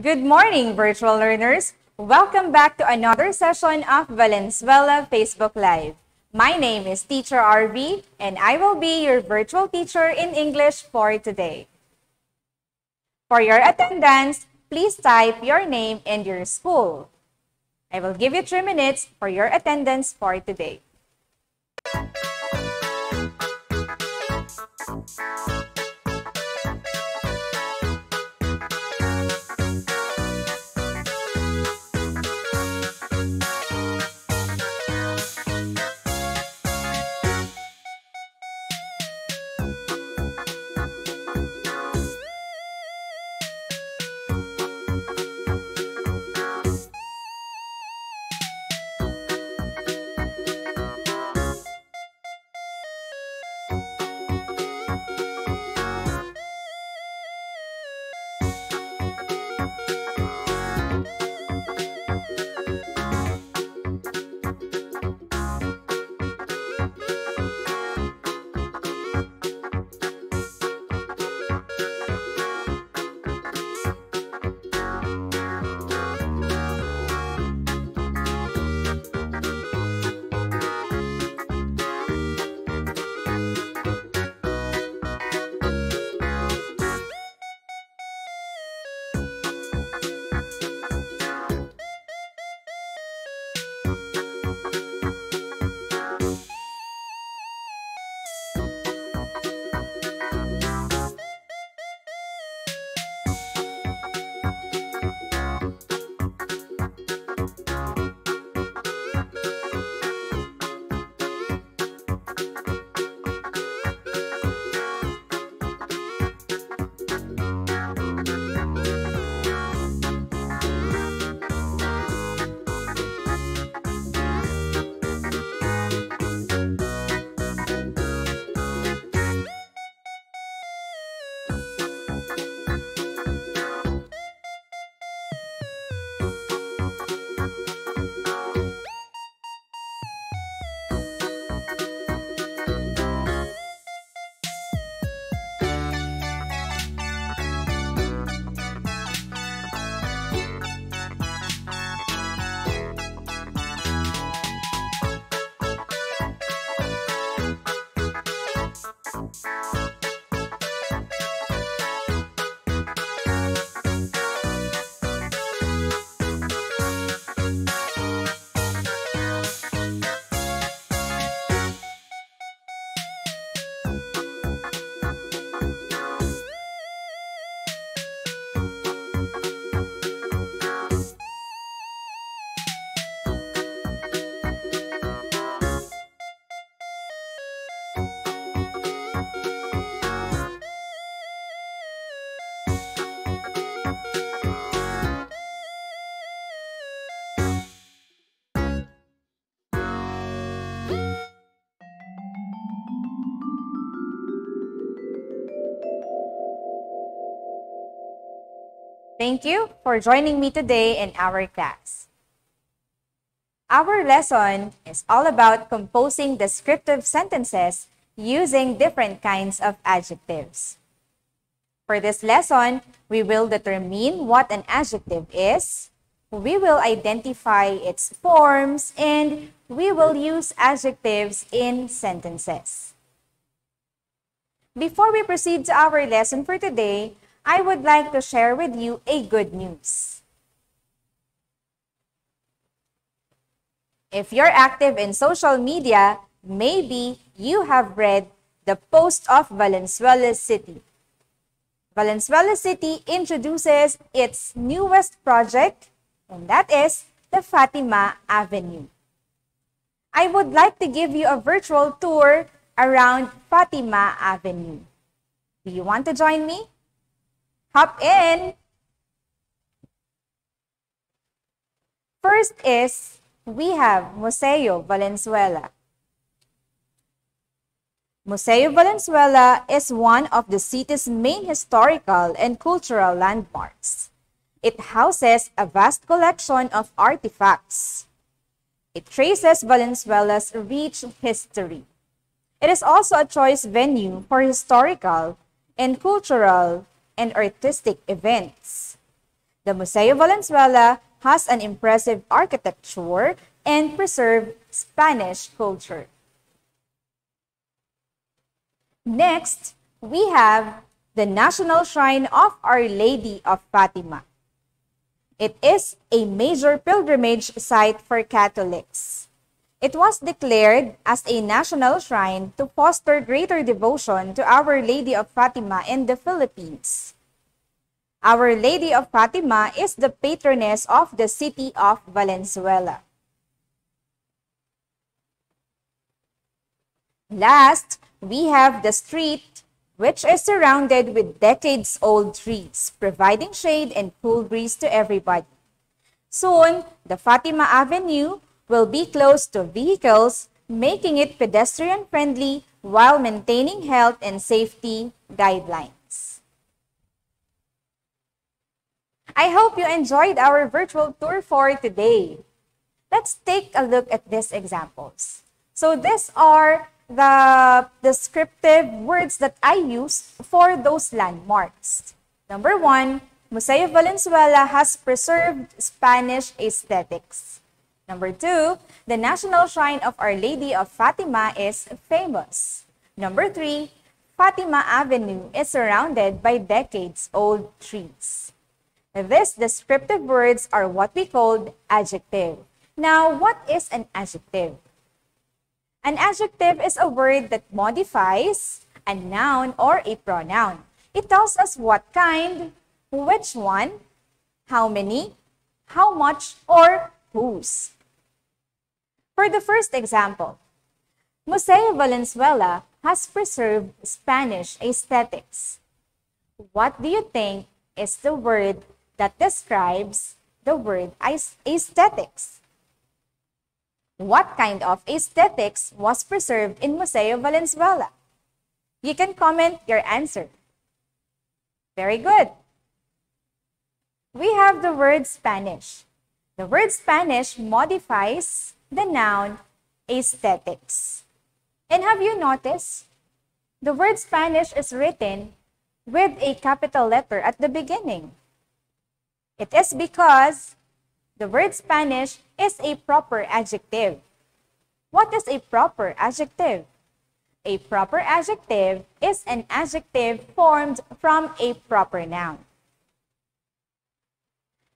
Good morning, virtual learners. Welcome back to another session of Valenzuela Facebook Live. My name is Teacher RV, and I will be your virtual teacher in English for today. For your attendance, please type your name and your school. I will give you 3 minutes for your attendance for today. Thank you for joining me today in our class. Our lesson is all about composing descriptive sentences using different kinds of adjectives. For this lesson, we will determine what an adjective is, we will identify its forms, and we will use adjectives in sentences. Before we proceed to our lesson for today, I would like to share with you a good news. If you're active in social media, maybe you have read the post of Valenzuela City. Valenzuela City introduces its newest project, and that is the Fatima Avenue. I would like to give you a virtual tour around Fatima Avenue. Do you want to join me? Hop in! First is, we have Museo Valenzuela. Museo Valenzuela is one of the city's main historical and cultural landmarks. It houses a vast collection of artifacts. It traces Valenzuela's rich history. It is also a choice venue for historical and cultural and artistic events. The Museo Valenzuela has an impressive architecture and preserved Spanish culture. Next, we have the National Shrine of Our Lady of Fatima. It is a major pilgrimage site for Catholics. It was declared as a national shrine to foster greater devotion to Our Lady of Fatima in the Philippines. Our Lady of Fatima is the patroness of the city of Valenzuela. Last, we have the street, which is surrounded with decades-old trees, providing shade and cool breeze to everybody. Soon, the Fatima Avenue will be closed to vehicles, making it pedestrian-friendly while maintaining health and safety guidelines. I hope you enjoyed our virtual tour for today. Let's take a look at these examples. So these are the descriptive words that I use for those landmarks. Number one, Museo Valenzuela has preserved Spanish aesthetics. Number two, the National Shrine of Our Lady of Fatima is famous. Number three, Fatima Avenue is surrounded by decades-old trees. These descriptive words are what we called adjective. Now, what is an adjective? An adjective is a word that modifies a noun or a pronoun. It tells us what kind, which one, how many, how much, or whose. For the first example, Museo Valenzuela has preserved Spanish aesthetics. What do you think is the word that describes the word aesthetics? What kind of aesthetics was preserved in Museo Valenzuela? You can comment your answer. Very good. We have the word Spanish. The word Spanish modifies the noun aesthetics. And have you noticed? The word Spanish is written with a capital letter at the beginning. It is because the word Spanish is a proper adjective. What is a proper adjective? A proper adjective is an adjective formed from a proper noun.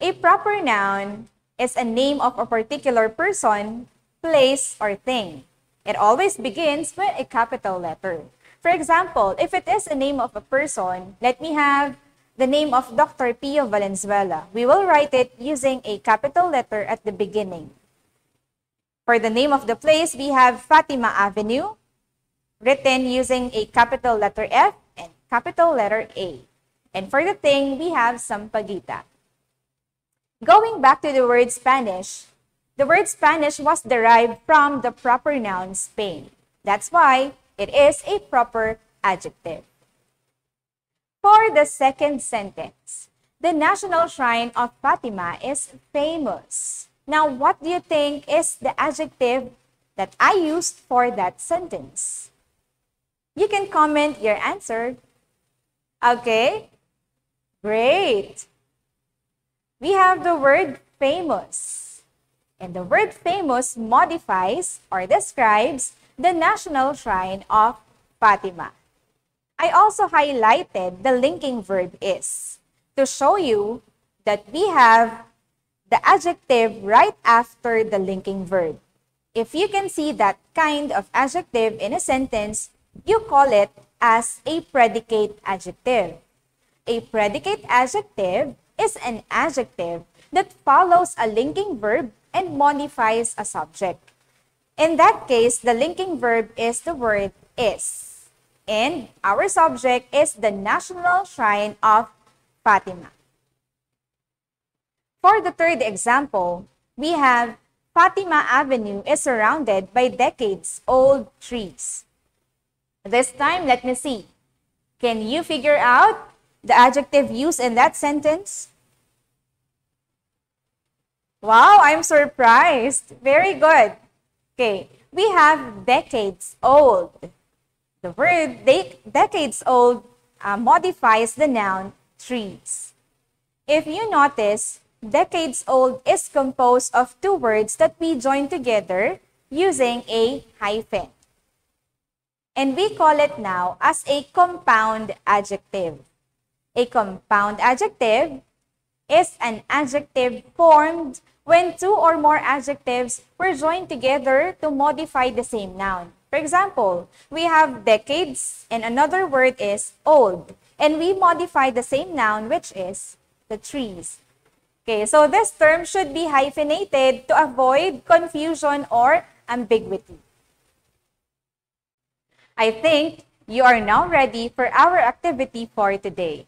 A proper noun is a name of a particular person, place, or thing. It always begins with a capital letter. For example, if it is a name of a person, let me have the name of Dr. Pio Valenzuela. We will write it using a capital letter at the beginning. For the name of the place, we have Fatima Avenue, written using a capital letter F and capital letter A. And for the thing, we have Sampaguita. Going back to the word Spanish was derived from the proper noun Spain. That's why it is a proper adjective. For the second sentence, the National Shrine of Fatima is famous. Now, what do you think is the adjective that I used for that sentence? You can comment your answer. Okay, great. We have the word famous. And the word famous modifies or describes the National Shrine of Fatima. I also highlighted the linking verb is to show you that we have the adjective right after the linking verb. If you can see that kind of adjective in a sentence, you call it as a predicate adjective. A predicate adjective is an adjective that follows a linking verb and modifies a subject. In that case, the linking verb is the word is. And our subject is the National Shrine of Fatima. For the third example, we have Fatima Avenue is surrounded by decades-old trees. This time, let me see. Can you figure out the adjective used in that sentence? Wow, I'm surprised. Very good. Okay, we have decades-old. The word decades old modifies the noun trees. If you notice, decades old is composed of two words that we join together using a hyphen. And we call it now as a compound adjective. A compound adjective is an adjective formed when two or more adjectives were joined together to modify the same noun. For example, we have decades and another word is old. And we modify the same noun, which is the trees. Okay, so this term should be hyphenated to avoid confusion or ambiguity. I think you are now ready for our activity for today.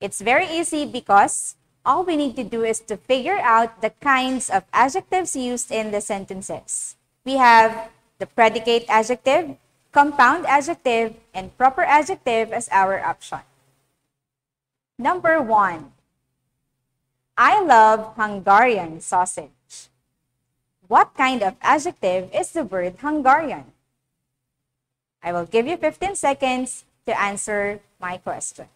It's very easy because all we need to do is to figure out the kinds of adjectives used in the sentences. We have the predicate adjective, compound adjective, and proper adjective as our option. Number 1. I love Hungarian sausage. What kind of adjective is the word Hungarian? I will give you 15 seconds to answer my question.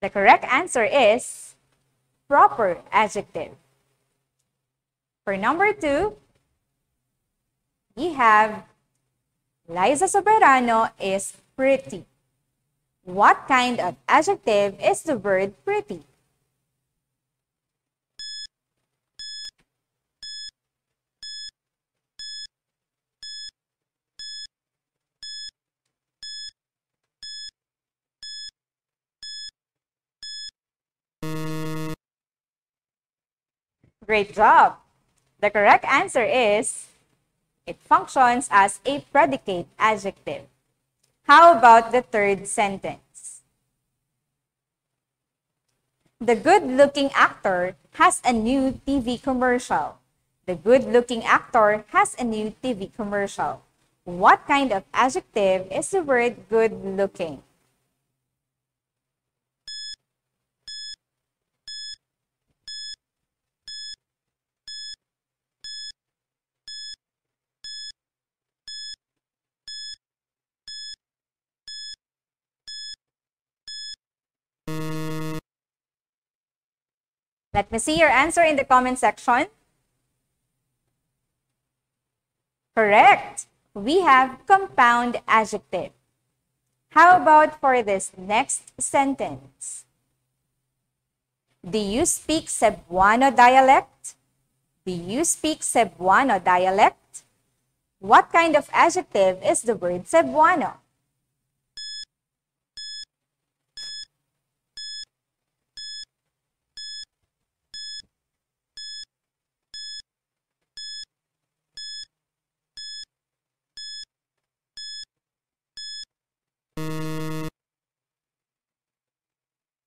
The correct answer is proper adjective. For number 2, we have Liza Soberano is pretty. What kind of adjective is the word pretty? Great job! The correct answer is it functions as a predicate adjective. How about the third sentence? The good-looking actor has a new TV commercial. The good-looking actor has a new TV commercial. What kind of adjective is the word good-looking? Let me see your answer in the comment section. Correct. We have compound adjective. How about for this next sentence? Do you speak Cebuano dialect? Do you speak Cebuano dialect? What kind of adjective is the word Cebuano?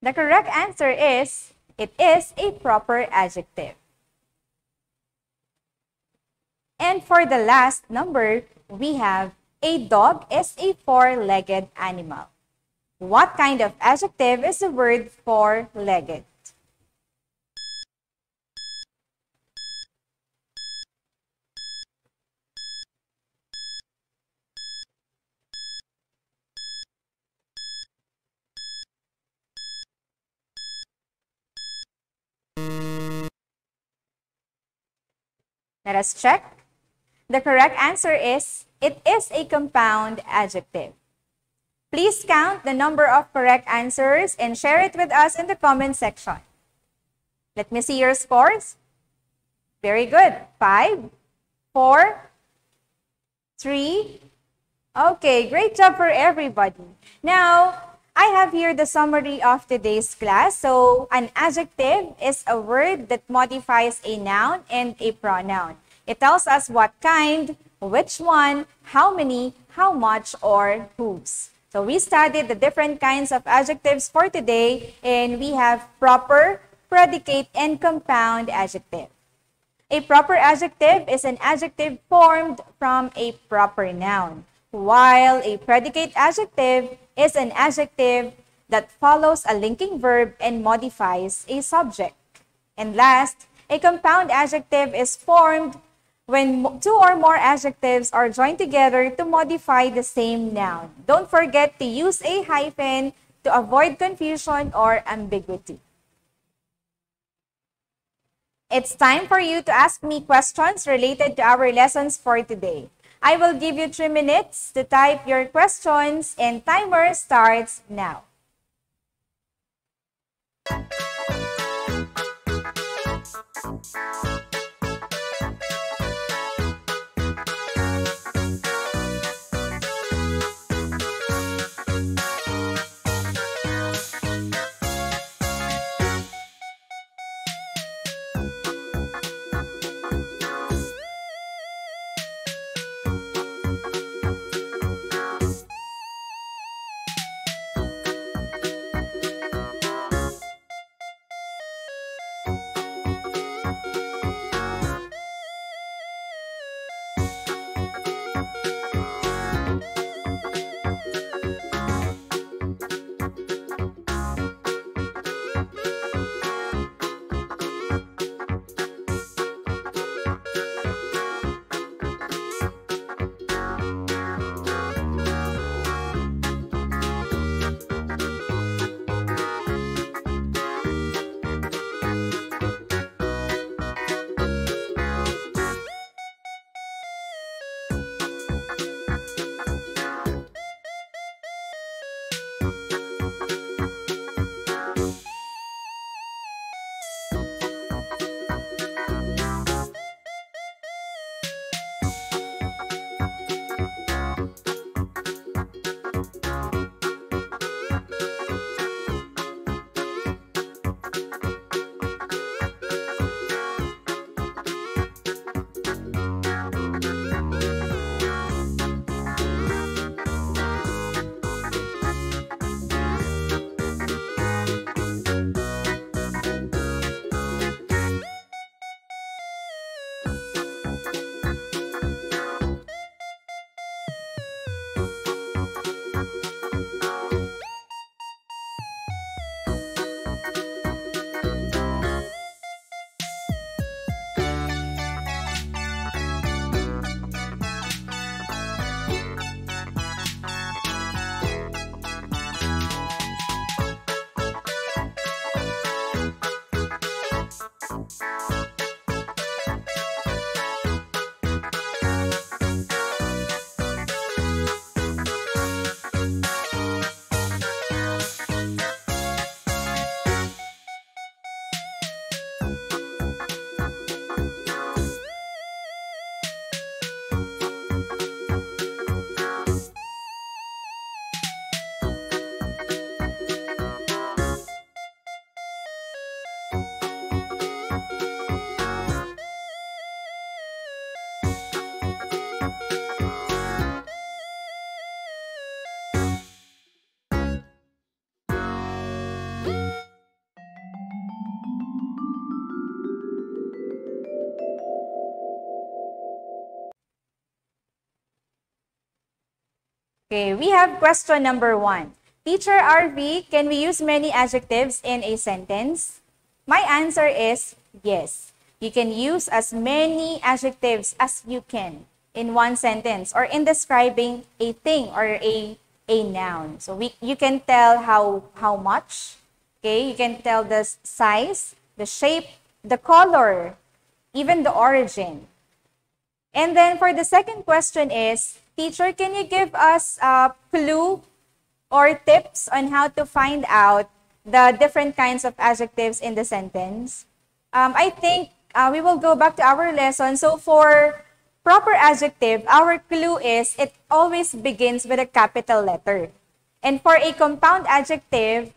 The correct answer is, it is a proper adjective. And for the last number, we have a dog is a four-legged animal. What kind of adjective is the word four-legged? Let us check. The correct answer is, it is a compound adjective. Please count the number of correct answers and share it with us in the comment section. Let me see your scores. Very good. 5, 4, 3. Okay, great job for everybody. Now, I have here the summary of today's class. So, an adjective is a word that modifies a noun and a pronoun. It tells us what kind, which one, how many, how much, or whose. So, we studied the different kinds of adjectives for today, and we have proper, predicate, and compound adjective. A proper adjective is an adjective formed from a proper noun. while a predicate adjective is an adjective that follows a linking verb and modifies a subject. And last, a compound adjective is formed when two or more adjectives are joined together to modify the same noun. Don't forget to use a hyphen to avoid confusion or ambiguity. It's time for you to ask me questions related to our lessons for today. I will give you 3 minutes to type your questions, and timer starts now. Okay, we have question number 1. Teacher RV, can we use many adjectives in a sentence? My answer is yes. You can use as many adjectives as you can in one sentence or in describing a thing or a noun. So you can tell how much. Okay, you can tell the size, the shape, the color, even the origin. And then for the second question is, teacher, can you give us a clue or tips on how to find out the different kinds of adjectives in the sentence? I think we will go back to our lesson. So for proper adjective, our clue is it always begins with a capital letter. And for a compound adjective,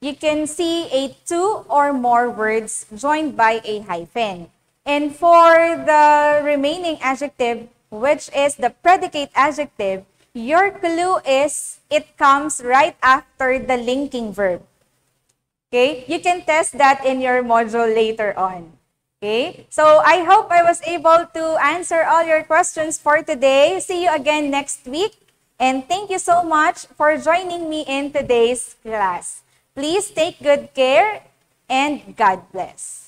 you can see a 2 or more words joined by a hyphen. And for the remaining adjective, which is the predicate adjective, your clue is it comes right after the linking verb. Okay? You can test that in your module later on. Okay? So I hope I was able to answer all your questions for today. See you again next week. And thank you so much for joining me in today's class. Please take good care and God bless.